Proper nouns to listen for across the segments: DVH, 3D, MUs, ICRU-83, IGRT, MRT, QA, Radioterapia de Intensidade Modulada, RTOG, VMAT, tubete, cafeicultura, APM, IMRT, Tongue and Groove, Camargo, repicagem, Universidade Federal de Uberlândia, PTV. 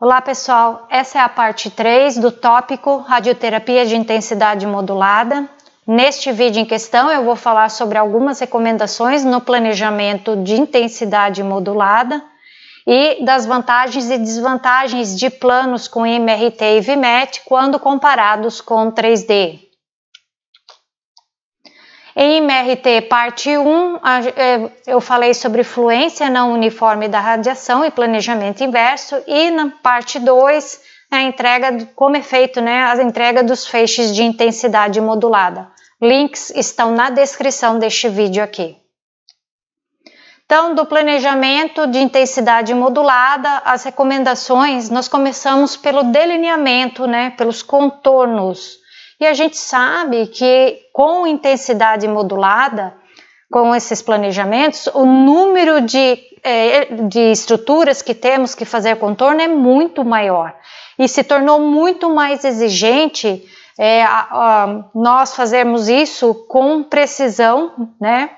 Olá pessoal, essa é a parte 3 do tópico Radioterapia de Intensidade Modulada. Neste vídeo em questão eu vou falar sobre algumas recomendações no planejamento de intensidade modulada e das vantagens e desvantagens de planos com IMRT e VMAT quando comparados com 3D. Em IMRT parte 1, eu falei sobre fluência não uniforme da radiação e planejamento inverso, e na parte 2, a entrega, como é feito, né, a entrega dos feixes de intensidade modulada. Links estão na descrição deste vídeo aqui. Então, do planejamento de intensidade modulada, as recomendações, nós começamos pelo delineamento, né, pelos contornos. E a gente sabe que com intensidade modulada, com esses planejamentos, o número de estruturas que temos que fazer contorno é muito maior. E se tornou muito mais exigente nós fazermos isso com precisão, né?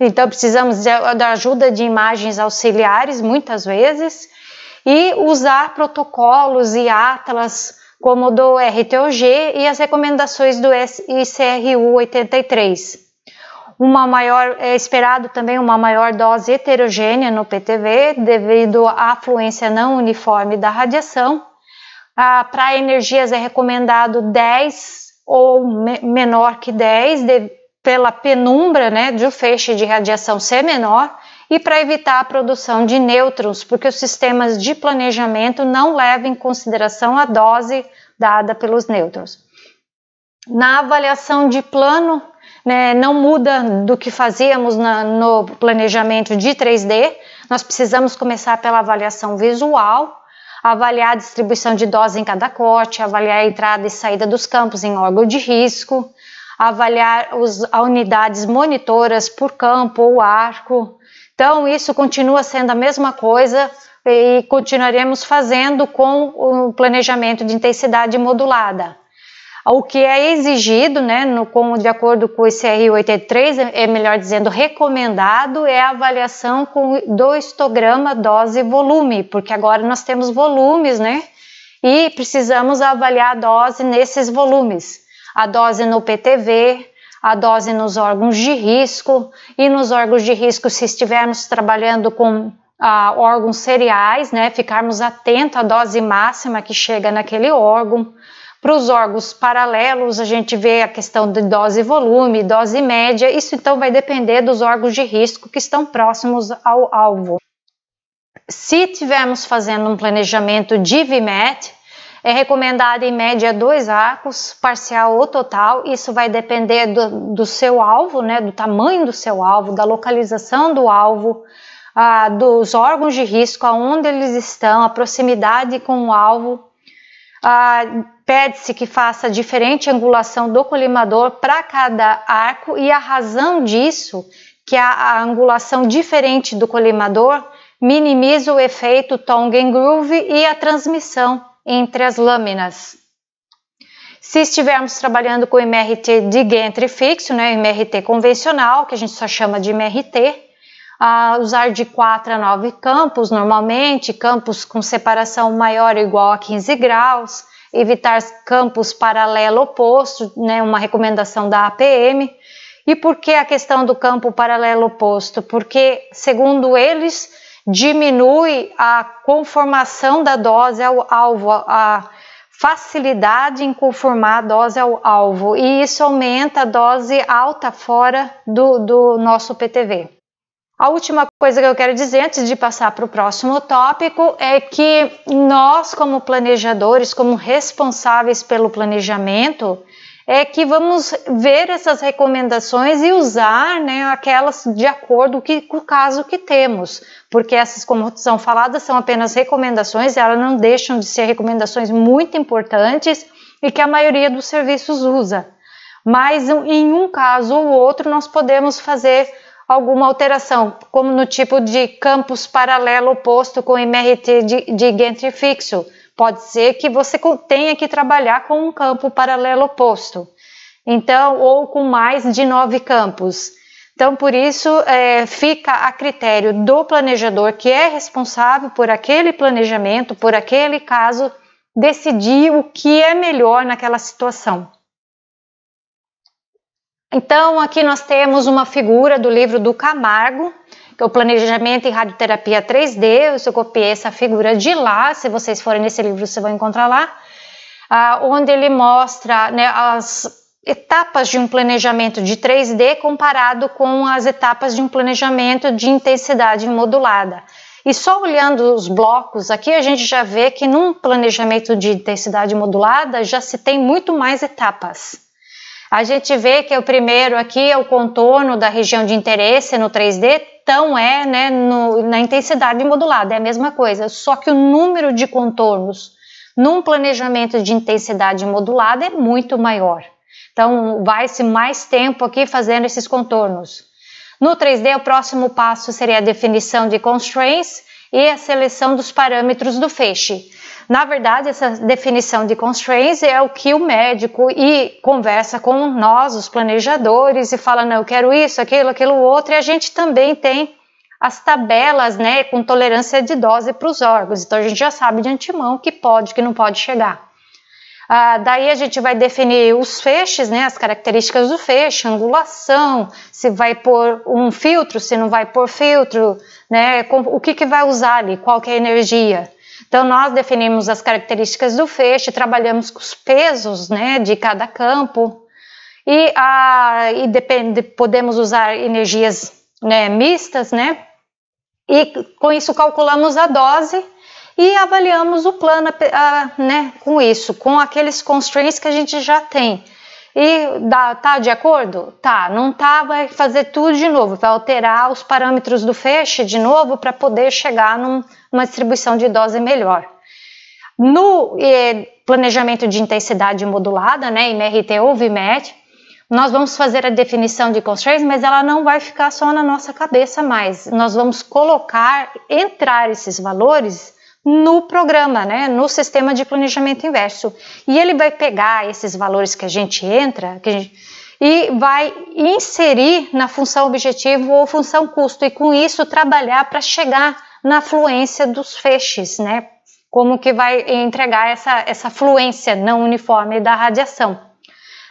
Então precisamos da ajuda de imagens auxiliares, muitas vezes, e usar protocolos e atlas, como do RTOG e as recomendações do ICRU-83. É esperado também uma maior dose heterogênea no PTV, devido à fluência não uniforme da radiação. Para energias é recomendado 10 ou menor que 10, pela penumbra, né, do feixe de radiação ser menor, e para evitar a produção de nêutrons, porque os sistemas de planejamento não levam em consideração a dose dada pelos nêutrons. Na avaliação de plano, né, não muda do que fazíamos no planejamento de 3D, nós precisamos começar pela avaliação visual, avaliar a distribuição de dose em cada corte, avaliar a entrada e saída dos campos em órgão de risco, avaliar as unidades monitoras por campo ou arco. Então, isso continua sendo a mesma coisa e continuaremos fazendo com o planejamento de intensidade modulada. O que é exigido, né, de acordo com o ICRU-83, melhor dizendo, recomendado, é a avaliação do histograma dose-volume, porque agora nós temos volumes, né, e precisamos avaliar a dose nesses volumes. A dose no PTV, a dose nos órgãos de risco, e nos órgãos de risco, se estivermos trabalhando com órgãos seriais, né, ficarmos atentos à dose máxima que chega naquele órgão. Para os órgãos paralelos, a gente vê a questão de dose volume, dose média, isso então vai depender dos órgãos de risco que estão próximos ao alvo. Se estivermos fazendo um planejamento de VMAT, é recomendado em média 2 arcos, parcial ou total. Isso vai depender do seu alvo, né, do tamanho do seu alvo, da localização do alvo, dos órgãos de risco, aonde eles estão, a proximidade com o alvo. Pede-se que faça diferente angulação do colimador para cada arco, e a razão disso, que a angulação diferente do colimador minimiza o efeito tongue and groove e a transmissão entre as lâminas. Se estivermos trabalhando com MRT de gantry fixo, né, MRT convencional, que a gente só chama de MRT, usar de 4 a 9 campos, normalmente, campos com separação maior ou igual a 15 graus, evitar campos paralelo oposto, né, uma recomendação da APM. E por que a questão do campo paralelo oposto? Porque, segundo eles, diminui a conformação da dose ao alvo, a facilidade em conformar a dose ao alvo, e isso aumenta a dose alta fora do nosso PTV. A última coisa que eu quero dizer antes de passar para o próximo tópico é que nós, como planejadores, como responsáveis pelo planejamento, é que vamos ver essas recomendações e usar, né, aquelas de acordo com o caso que temos, porque essas, como são faladas, são apenas recomendações, elas não deixam de ser recomendações muito importantes e que a maioria dos serviços usa. Mas em um caso ou outro nós podemos fazer alguma alteração, como no tipo de campus paralelo oposto com MRT de gantry fixo. Pode ser que você tenha que trabalhar com um campo paralelo oposto, então, ou com mais de 9 campos. Então, por isso, fica a critério do planejador, que é responsável por aquele planejamento, por aquele caso, decidir o que é melhor naquela situação. Então, aqui nós temos uma figura do livro do Camargo, que é o Planejamento em Radioterapia 3D. Eu copiei essa figura de lá, se vocês forem nesse livro, vocês vão encontrar lá, onde ele mostra, né, as etapas de um planejamento de 3D comparado com as etapas de um planejamento de intensidade modulada. E só olhando os blocos aqui, a gente já vê que num planejamento de intensidade modulada já se tem muito mais etapas. A gente vê que o primeiro aqui é o contorno da região de interesse no 3D, então né, na intensidade modulada, é a mesma coisa, só que o número de contornos num planejamento de intensidade modulada é muito maior. Então, vai-se mais tempo aqui fazendo esses contornos. No 3D, o próximo passo seria a definição de constraints e a seleção dos parâmetros do feixe. Na verdade, essa definição de constraints é o que o médico conversa com nós, os planejadores, e fala, não, eu quero isso, aquilo, aquilo outro, e a gente também tem as tabelas, né, com tolerância de dose para os órgãos. Então, a gente já sabe de antemão que pode, que não pode chegar. Daí a gente vai definir os feixes, né, as características do feixe, angulação, se vai pôr um filtro, se não vai pôr filtro, né, o que, que vai usar ali, qual que é a energia. Então nós definimos as características do feixe, trabalhamos com os pesos, né, de cada campo e podemos usar energias, né, mistas, né, e com isso calculamos a dose e avaliamos o plano, né, com isso, com aqueles constraints que a gente já tem. E tá de acordo? Tá, não tá, vai fazer tudo de novo, vai alterar os parâmetros do feixe de novo para poder chegar numa distribuição de dose melhor. No planejamento de intensidade modulada, né, MRT ou VMAT, nós vamos fazer a definição de constraints, mas ela não vai ficar só na nossa cabeça mais. Nós vamos entrar esses valores no programa, né, no sistema de planejamento inverso. E ele vai pegar esses valores que a gente entra e vai inserir na função objetivo ou função custo, e com isso trabalhar para chegar na fluência dos feixes, né, como que vai entregar essa fluência não uniforme da radiação.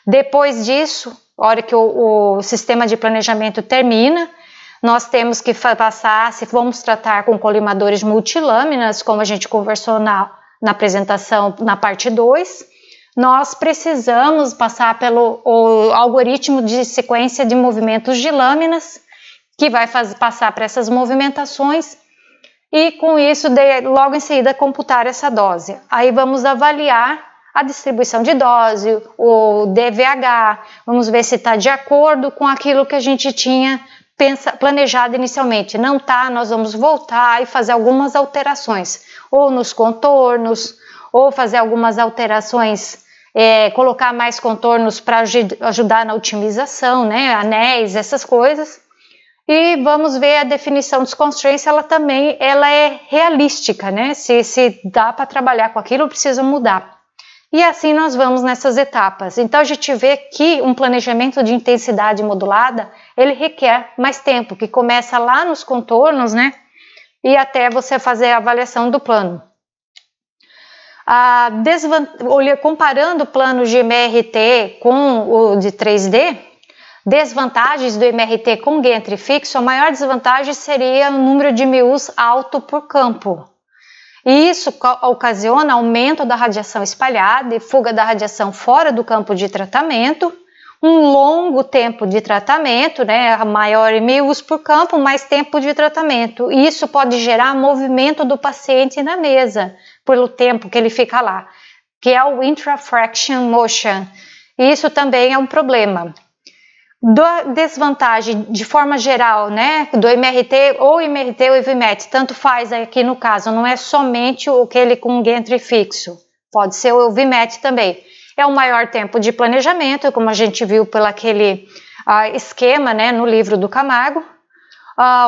Depois disso, a hora que o sistema de planejamento termina, nós temos que passar, se vamos tratar com colimadores multilâminas, como a gente conversou na apresentação, na parte 2, nós precisamos passar pelo algoritmo de sequência de movimentos de lâminas, que vai passar para essas movimentações, e com isso, logo em seguida, computar essa dose. Aí vamos avaliar a distribuição de dose, o DVH, vamos ver se está de acordo com aquilo que a gente tinha planejado inicialmente. Não tá, nós vamos voltar e fazer algumas alterações, ou nos contornos, ou fazer algumas alterações, colocar mais contornos para ajudar na otimização, né, anéis, essas coisas. E vamos ver a definição dos constraints, ela é realística, né, se dá para trabalhar com aquilo, precisa mudar. E assim nós vamos nessas etapas. Então a gente vê que um planejamento de intensidade modulada, ele requer mais tempo, que começa lá nos contornos, né, e até você fazer a avaliação do plano. Comparando o plano de MRT com o de 3D, desvantagens do MRT com gantry fixo, a maior desvantagem seria o número de MUs alto por campo. E isso ocasiona aumento da radiação espalhada e fuga da radiação fora do campo de tratamento, um longo tempo de tratamento, né, maior MUs por campo, mais tempo de tratamento. E isso pode gerar movimento do paciente na mesa, pelo tempo que ele fica lá, que é o intrafraction motion. Isso também é um problema. Da desvantagem de forma geral, né, do MRT ou VMAT, tanto faz aqui no caso, não é somente aquele com gantry fixo, pode ser o VMAT também. É um maior tempo de planejamento, como a gente viu pelo aquele esquema, né, no livro do Camargo.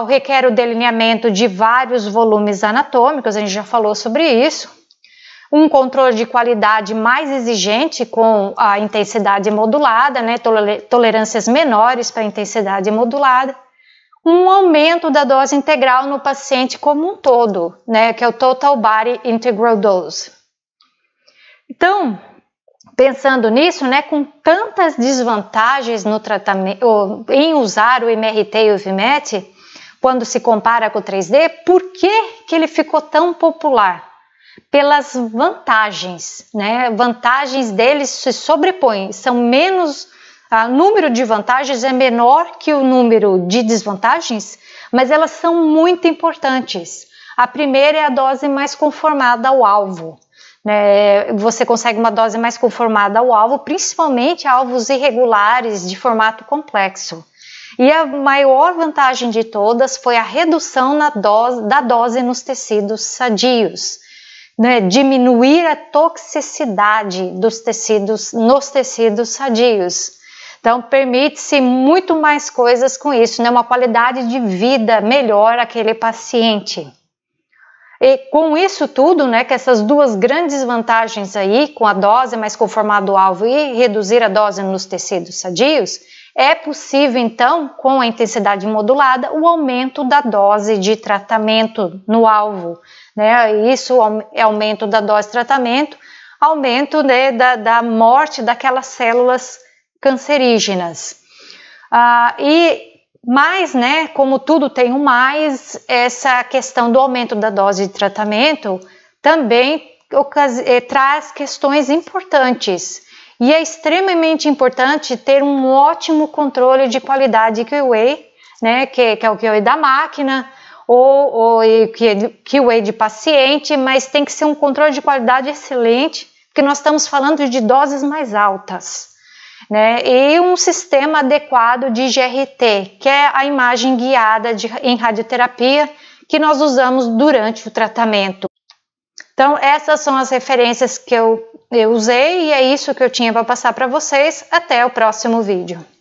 Requer o delineamento de vários volumes anatômicos, a gente já falou sobre isso. um controle de qualidade mais exigente com a intensidade modulada, né, tolerâncias menores para a intensidade modulada, um aumento da dose integral no paciente como um todo, né, que é o Total Body Integral Dose. Então, pensando nisso, né, com tantas desvantagens no tratamento, em usar o MRT e o VMAT, quando se compara com o 3D, por que ele ficou tão popular? Pelas vantagens, né? Vantagens deles se sobrepõem, são menos, o número de vantagens é menor que o número de desvantagens, mas elas são muito importantes. A primeira é a dose mais conformada ao alvo, né? Você consegue uma dose mais conformada ao alvo, principalmente alvos irregulares de formato complexo. E a maior vantagem de todas foi a redução da dose nos tecidos sadios. Né, diminuir a toxicidade dos tecidos, nos tecidos sadios. Então, permite-se muito mais coisas com isso, né, uma qualidade de vida melhor àquele paciente. E com isso tudo, né, que essas duas grandes vantagens aí, com a dose mais conformada ao alvo e reduzir a dose nos tecidos sadios, é possível, então, com a intensidade modulada, o aumento da dose de tratamento no alvo. Né, isso é aumento da dose de tratamento, aumento, né, da morte daquelas células cancerígenas. E mais, né, como tudo tem um mais, essa questão do aumento da dose de tratamento também traz questões importantes. E é extremamente importante ter um ótimo controle de qualidade QA, né, que é o QA da máquina, ou QA de paciente, mas tem que ser um controle de qualidade excelente, porque nós estamos falando de doses mais altas, né? E um sistema adequado de IGRT, que é a imagem guiada em radioterapia que nós usamos durante o tratamento. Então, essas são as referências que eu usei e é isso que eu tinha para passar para vocês. Até o próximo vídeo.